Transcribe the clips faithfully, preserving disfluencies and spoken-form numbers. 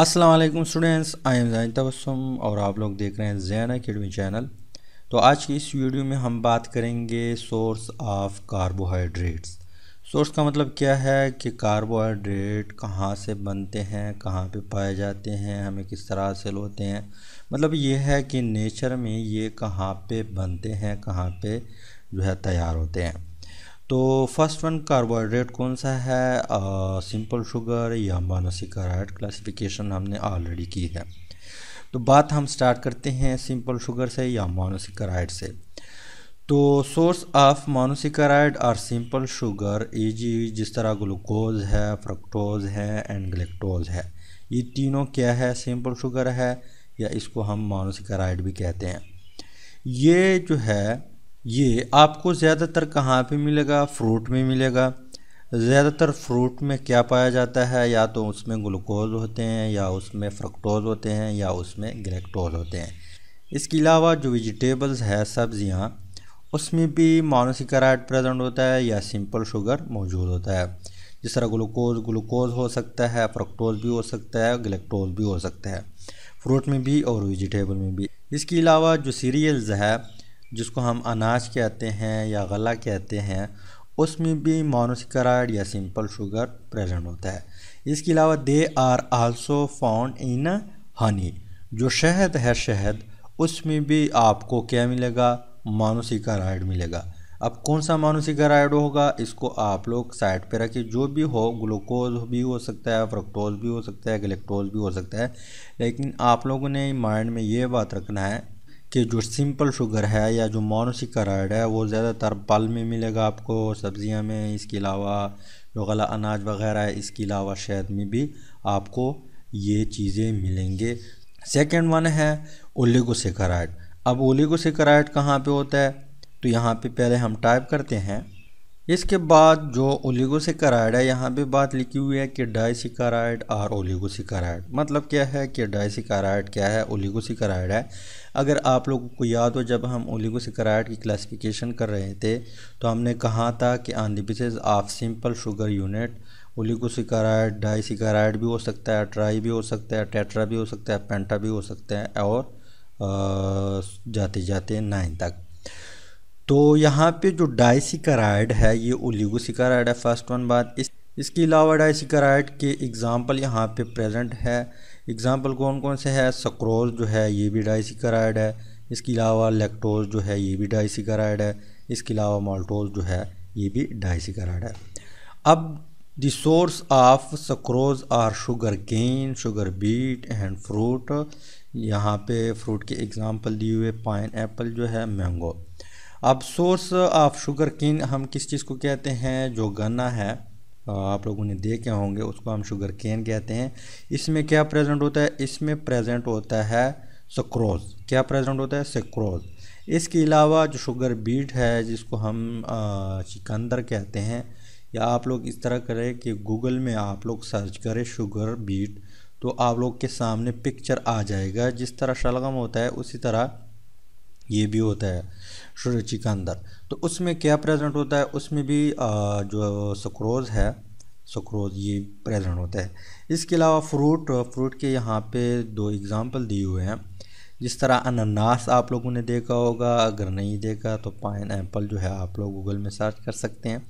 अस्सलाम वालेकुम students, I am Zain Tabassum और आप लोग देख रहे हैं ज़ैन एकेडमी चैनल। तो आज की इस वीडियो में हम बात करेंगे सोर्स ऑफ कार्बोहाइड्रेट्स। सोर्स का मतलब क्या है कि कार्बोहाइड्रेट कहाँ से बनते हैं, कहाँ पे पाए जाते हैं, हमें किस तरह से होते हैं। मतलब ये है कि नेचर में ये कहाँ पे बनते हैं, कहाँ पे जो है तैयार होते हैं। तो फर्स्ट वन कार्बोहाइड्रेट कौन सा है, आ, सिंपल शुगर या मोनोसैकेराइड। क्लासिफिकेशन हमने ऑलरेडी की है। तो बात हम स्टार्ट करते हैं सिंपल शुगर से या मोनोसैकेराइड से। तो सोर्स ऑफ मोनोसैकेराइड और सिंपल शुगर, ईजी जिस तरह ग्लूकोज है, फ्रक्टोज है एंड गलेक्टोज है, ये तीनों क्या है, सिंपल शुगर है या इसको हम मोनोसैकेराइड भी कहते हैं। ये जो है ये आपको ज़्यादातर कहाँ पे मिलेगा, फ्रूट में मिलेगा। ज़्यादातर फ्रूट में क्या पाया जाता है, या तो उसमें ग्लूकोज होते हैं, या उसमें फ्रक्टोज होते हैं, या उसमें गलेक्टोज होते हैं। इसके अलावा जो वेजिटेबल्स है, सब्जियाँ, उसमें भी मोनोसैकेराइड प्रेजेंट होता है या सिंपल शुगर मौजूद होता है। जिस तरह ग्लूकोज ग्लूकोज हो सकता है, फ्रक्टोज भी हो सकता है, गलेक्टोज भी हो सकता है, फ्रूट में भी और वेजिटेबल में भी। इसके अलावा जो सीरियल्स है, जिसको हम अनाज कहते हैं या गला कहते हैं, उसमें भी मोनोसैकेराइड या सिंपल शुगर प्रेजेंट होता है। इसके अलावा they are also found in honey. जो शहद है, शहद उसमें भी आपको क्या मिलेगा, मोनोसैकेराइड मिलेगा। अब कौन सा मोनोसैकेराइड होगा, इसको आप लोग साइड पे रखिए। जो भी हो, ग्लूकोज भी हो सकता है, फ्रक्टोज भी हो सकता है, गलेक्टोज भी हो सकता है, लेकिन आप लोगों ने माइंड में ये बात रखना है कि जो सिंपल शुगर है या जो मोनोसैकेराइड है, वो ज़्यादातर फल में मिलेगा आपको, सब्जियां में, इसके अलावा जो गला अनाज वगैरह है, इसके अलावा शहद में भी आपको ये चीज़ें मिलेंगे। सेकंड वन है ओलिगोसैकेराइड। अब ओलिगोसैकेराइड कहाँ पे होता है, तो यहाँ पे पहले हम टाइप करते हैं। इसके बाद जो ओलिगोसैकेराइड है, यहाँ पे बात लिखी हुई है कि डाइसैकेराइड और ओलिगोसैकेराइड। मतलब क्या है कि डाइसैकेराइड क्या है, ओलिगोसैकेराइड है। अगर आप लोगों को याद हो, जब हम ओलिगोसैकेराइड की क्लासिफिकेशन कर रहे थे तो हमने कहा था कि on the basis of simple sugar unit, oligosaccharide disaccharide भी हो सकता है, ट्राई भी हो सकता है, टेट्रा भी हो सकता है, पेंटा भी हो सकता है, और आ, जाते जाते नाइन तक। तो यहाँ पे जो डाइसैकेराइड है, ये ओलिगोसैकेराइड है, फर्स्ट वन बात। इस इसके अलावा डाइसैकेराइड के एग्ज़ाम्पल यहाँ पे प्रेजेंट है। एग्ज़ाम्पल कौन कौन से है, सक्रोज जो है ये भी डाइसैकेराइड है, इसके अलावा लैक्टोज जो है ये भी डाइसैकेराइड है, इसके अलावा माल्टोज जो है ये भी डाइसैकेराइड है। अब the source of sucrose are sugar cane, sugar beet and fruit. यहाँ पे फ्रूट के एग्ज़ाम्पल दिए हुए, पाइन एप्पल जो है, मैंगो। अब सोर्स ऑफ शुगर केन हम किस चीज़ को कहते हैं, जो गन्ना है, आप लोगों ने देखे होंगे, उसको हम शुगर केन कहते हैं। इसमें क्या प्रेजेंट होता है, इसमें प्रेजेंट होता है सक्रोज। क्या प्रेजेंट होता है, सक्रोज। इसके अलावा जो शुगर बीट है, जिसको हम चिकंदर कहते हैं, या आप लोग इस तरह करें कि गूगल में आप लोग सर्च करें शुगर बीट, तो आप लोग के सामने पिक्चर आ जाएगा। जिस तरह शलगम होता है, उसी तरह ये भी होता है चिकंदर। तो उसमें क्या प्रेजेंट होता है, उसमें भी जो सक्रोज है, सक्रोज ये प्रेजेंट होता है। इसके अलावा फ्रूट फ्रूट के यहाँ पे दो एग्ज़ाम्पल दिए हुए हैं। जिस तरह अनानास आप लोगों ने देखा होगा, अगर नहीं देखा तो पाइन एप्पल जो है आप लोग गूगल में सर्च कर सकते हैं।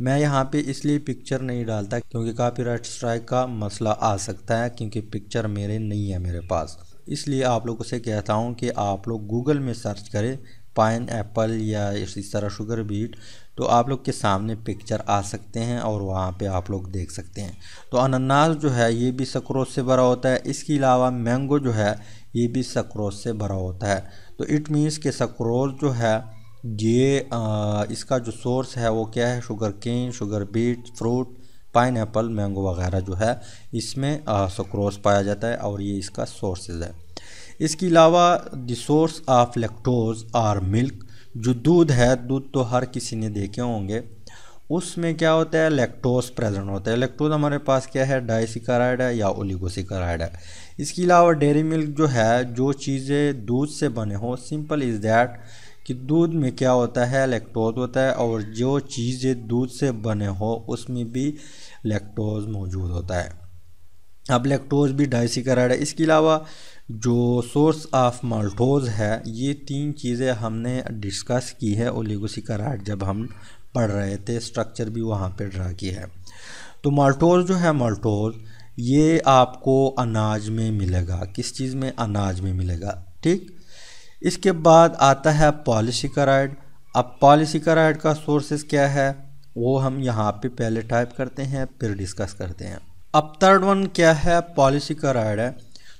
मैं यहाँ पे इसलिए पिक्चर नहीं डालता क्योंकि कॉपीराइट स्ट्राइक का मसला आ सकता है, क्योंकि पिक्चर मेरे नहीं है मेरे पास। इसलिए आप लोगों से कहता हूँ कि आप लोग गूगल में सर्च करें पाइन एप्पल या इसी तरह शुगर बीट, तो आप लोग के सामने पिक्चर आ सकते हैं और वहाँ पे आप लोग देख सकते हैं। तो अनानास जो है ये भी सक्रोज से भरा होता है। इसके अलावा मैंगो जो है ये भी सक्रोज से भरा होता है। तो इट मीन्स के सक्रोज जो है ये आ, इसका जो सोर्स है वो क्या है, sugar cane, sugar beet, fruit, pineapple, mango वगैरह जो है, इसमें सक्रोज पाया जाता है और ये इसका सोर्सेज है। इसके अलावा the source of lactose are milk. जो दूध है, दूध तो हर किसी ने देखे होंगे, उसमें क्या होता है, लैक्टोज प्रेजेंट होता है। लैक्टोज हमारे पास क्या है, डाइसैकेराइड है या ओलिगोसैकेराइड है। इसके अलावा डेयरी मिल्क जो है, जो चीज़ें दूध से बने हों, सिंपल इज़ दैट कि दूध में क्या होता है, लैक्टोज होता है, और जो चीज़ें दूध से बने हो उसमें भी लैक्टोज मौजूद होता है। अब लैक्टोज भी डाइसिक्राइड है। इसके अलावा जो सोर्स ऑफ माल्टोज है, ये तीन चीज़ें हमने डिस्कस की है ओलिगोसिक्राइड जब हम पढ़ रहे थे, स्ट्रक्चर भी वहाँ पे ड्रा की है। तो माल्टोज जो है, माल्टोज ये आपको अनाज में मिलेगा। किस चीज़ में? अनाज में मिलेगा, ठीक। इसके बाद आता है पॉलीसेकेराइड। अब पॉलीसेकेराइड का सोर्सेस क्या है वो हम यहाँ पे पहले टाइप करते हैं फिर डिस्कस करते हैं। अब थर्ड वन क्या है? पॉलीसेकेराइड है।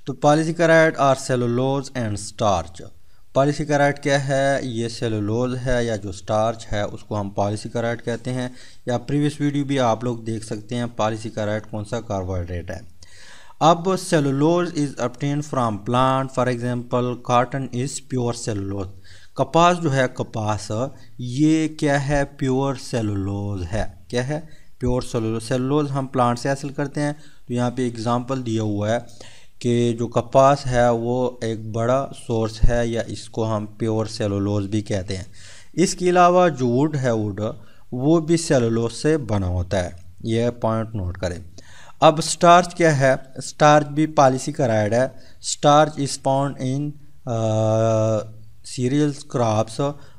तो polysaccharide are cellulose and starch. Polysaccharide क्या है? ये सेलुलोज है या जो स्टार्च है उसको हम पॉलीसेकेराइड कहते हैं, या प्रीवियस वीडियो भी आप लोग देख सकते हैं पॉलीसेकेराइड कौन सा कार्बोहाइड्रेट है। अब cellulose is obtain from plant, for example cotton is pure cellulose. कपास जो है, कपास ये क्या है? प्योर सेलुलोज है। क्या है? Pure cellulose. सेलुलोज हम प्लांट से हासिल करते हैं। तो यहाँ पे एग्जांपल दिया हुआ है कि जो कपास है वो एक बड़ा सोर्स है, या इसको हम प्योर सेलुलोज भी कहते हैं। इसके अलावा जो वुड है, वुड वो भी सेलुलोज से बना होता है, यह पॉइंट नोट करें। अब स्टार्च क्या है? स्टार्च भी पॉलीसेकेराइड है। Starch is found in cereals, crops,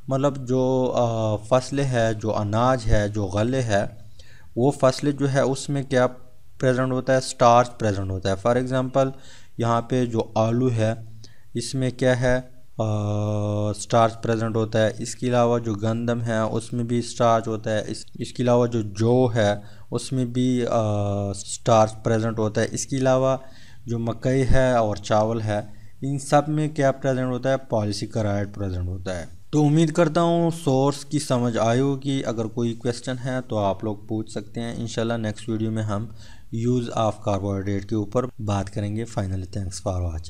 मतलब जो फसलें है, जो अनाज है, जो गले है, वो फसलें जो है उसमें क्या प्रेजेंट होता है? स्टार्च प्रेजेंट होता है। फॉर एग्जांपल यहाँ पे जो आलू है इसमें क्या है? स्टार्च uh, प्रेजेंट होता है। इसके अलावा जो गंदम है उसमें भी स्टार्च होता है। इस, इसके अलावा जो जौ है उसमें भी स्टार्च uh, प्रेजेंट होता है। इसके अलावा जो मकई है और चावल है, इन सब में क्या प्रेजेंट होता है? पॉलीसेकेराइड प्रेजेंट होता है। तो उम्मीद करता हूँ सोर्स की समझ आई होगी। अगर कोई क्वेश्चन है तो आप लोग पूछ सकते हैं। इंशाल्लाह नेक्स्ट वीडियो में हम यूज़ ऑफ कार्बोहाइड्रेट के ऊपर बात करेंगे। Finally thanks for watching.